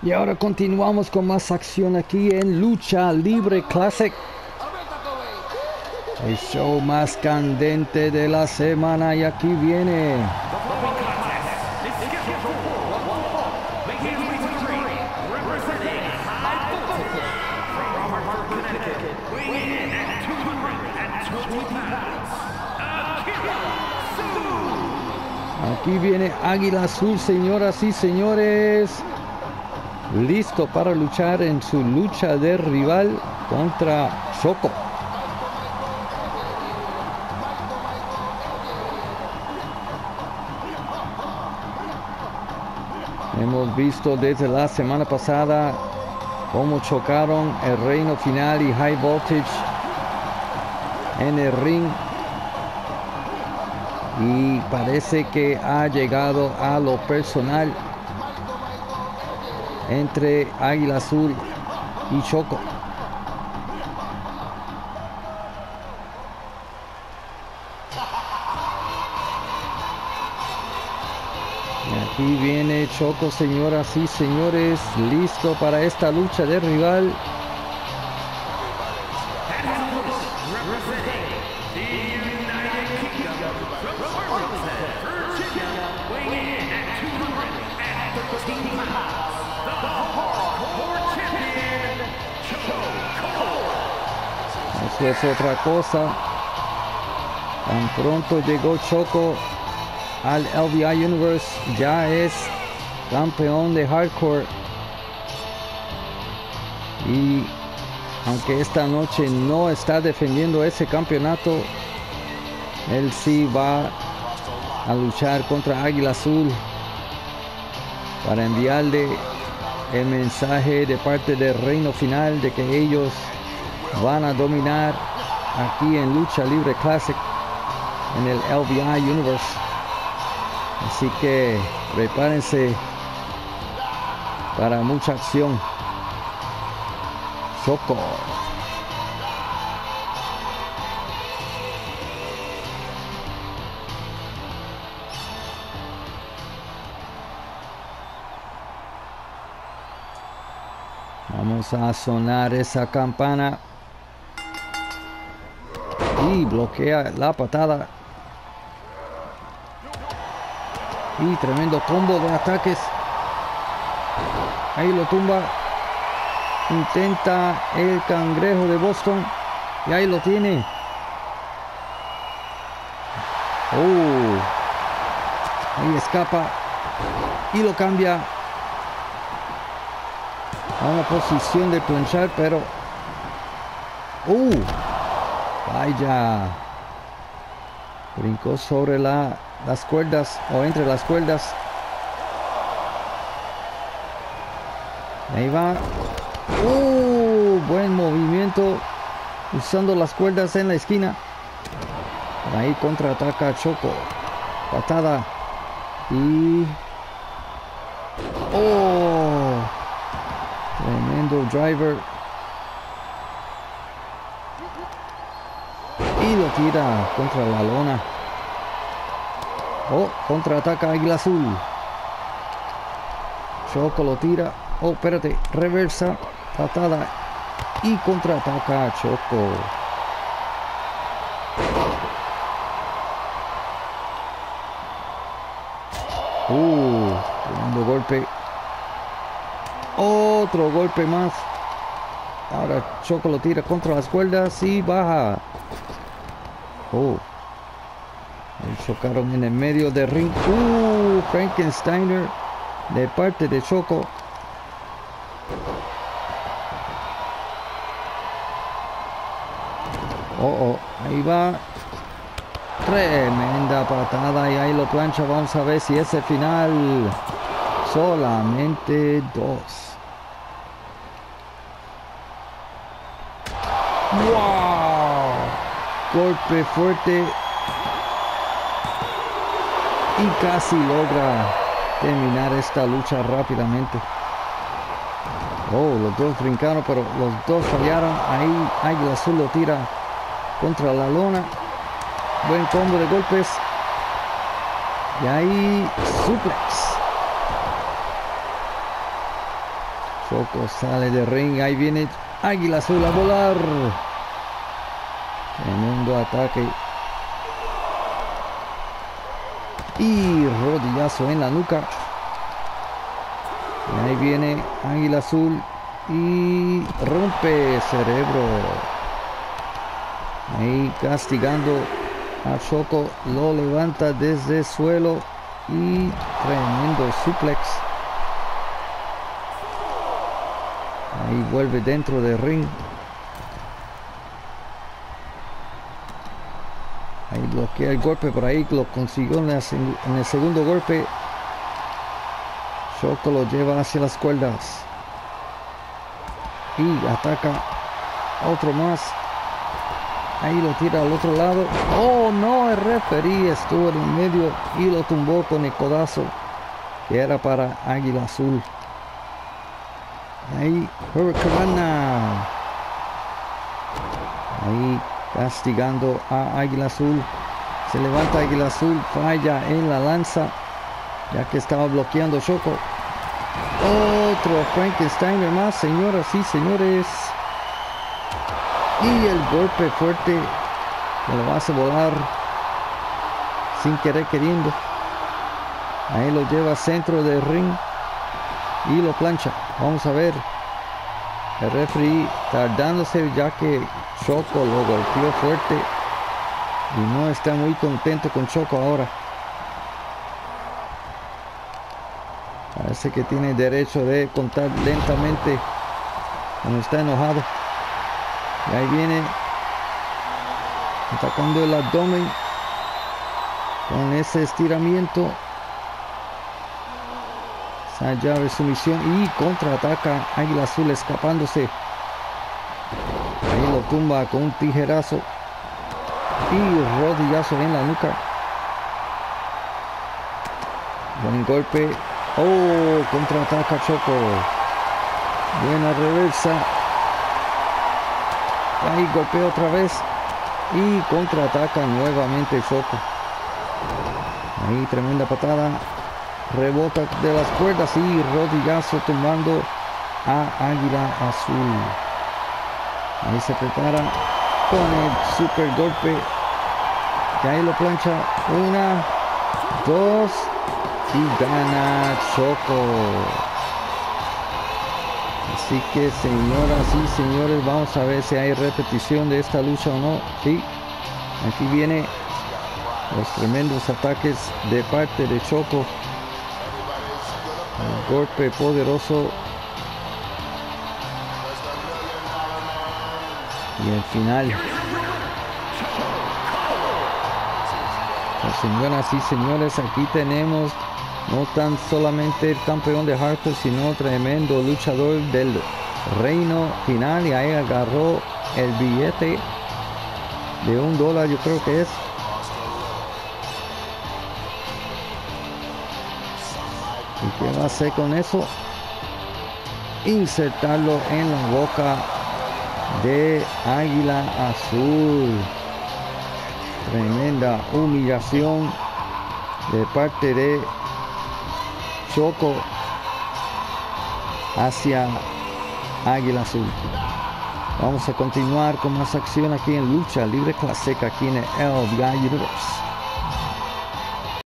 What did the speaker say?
Y ahora continuamos con más acción aquí en Lucha Libre Classic, el show más candente de la semana. Y aquí viene Águila Azul, señoras y señores, listo para luchar en su lucha de rival contra Choco. Hemos visto desde la semana pasada cómo chocaron el Reino Final y High Voltage en el ring. Y parece que ha llegado a lo personal entre Águila Azul y Choco. Y aquí viene Choco, señoras y señores, listo para esta lucha de rival. Es otra cosa. Tan pronto llegó Choco al LVI Universe, ya es campeón de hardcore. Y aunque esta noche no está defendiendo ese campeonato, él sí va a luchar contra Águila Azul para enviarle el mensaje de parte del Reino Final de que ellos van a dominar aquí en Lucha Libre Classic, en el LVI Universe. Así que prepárense para mucha acción. Choco . Vamos a sonar esa campana. Y bloquea la patada. Y tremendo combo de ataques. Ahí lo tumba. Intenta el cangrejo de Boston. Y ahí lo tiene. Ahí escapa. Y lo cambia a una posición de planchar, pero vaya, brincó sobre las cuerdas, o entre las cuerdas. Ahí va. Buen movimiento usando las cuerdas en la esquina. Ahí contraataca Choco. Patada. Y tremendo driver. Y lo tira contra la lona. Contraataca Águila Azul. Choco lo tira. Espérate. Reversa. Patada. Y contraataca Choco. Tremendo golpe. Otro golpe más. Ahora Choco lo tira contra las cuerdas y baja. Chocaron en el medio del ring. Frankensteiner de parte de Choco. Ahí va. Tremenda patada. Y ahí lo plancha. Vamos a ver si ese final. Solamente dos. Golpe fuerte y casi logra terminar esta lucha rápidamente. Los dos brincaron, pero los dos fallaron. Ahí Águila Azul lo tira contra la lona. Buen combo de golpes. Y ahí suplex. Choco sale de ring, ahí viene Águila Azul a volar. Tremendo ataque. Y rodillazo en la nuca. Ahí viene Águila Azul y rompe cerebro. Ahí castigando a Choco, lo levanta desde el suelo y tremendo suplex. Ahí vuelve dentro del ring. Ahí bloquea el golpe, por ahí lo consiguió en el segundo golpe. Choco lo lleva hacia las cuerdas y ataca otro más. Ahí lo tira al otro lado. Oh no, el referee estuvo en el medio y lo tumbó con el codazo que era para Águila Azul. Ahí Huracana, ahí castigando a Águila Azul. Se levanta Águila Azul, falla en la lanza ya que estaba bloqueando Choco. Otro Frankenstein más, señoras y señores. Y el golpe fuerte que lo hace volar sin querer queriendo. Ahí lo lleva centro del ring y lo plancha. Vamos a ver el referee tardándose ya que Choco lo golpeó fuerte y no está muy contento con Choco ahora. Parece que tiene derecho de contar lentamente cuando está enojado. Y ahí viene atacando el abdomen con ese estiramiento, esa llave sumisión, y contraataca Águila Azul escapándose. Ahí lo tumba con un tijerazo y rodillazo en la nuca. Buen golpe. Oh, contraataca Choco. Buena reversa. Ahí golpea otra vez y contraataca nuevamente Choco. Ahí tremenda patada. Rebota de las cuerdas y rodillazo tumbando a Águila Azul. Ahí se prepara con el super golpe. Y ahí lo plancha. Una, dos. Y gana Choco. Así que, señoras y señores, vamos a ver si hay repetición de esta lucha o no. Sí, aquí viene los tremendos ataques de parte de Choco. Un golpe poderoso. Y el final. Señoras y señores, aquí tenemos no tan solamente el campeón de hardcore, sino tremendo luchador del reino final. Y ahí agarró el billete de $1, yo creo que es. ¿Y qué va a hacer con eso? Insertarlo en la boca de Águila Azul. Tremenda humillación de parte de Choco hacia Águila Azul. Vamos a continuar con más acción aquí en Lucha Libre Classic, aquí en el LVI Universe.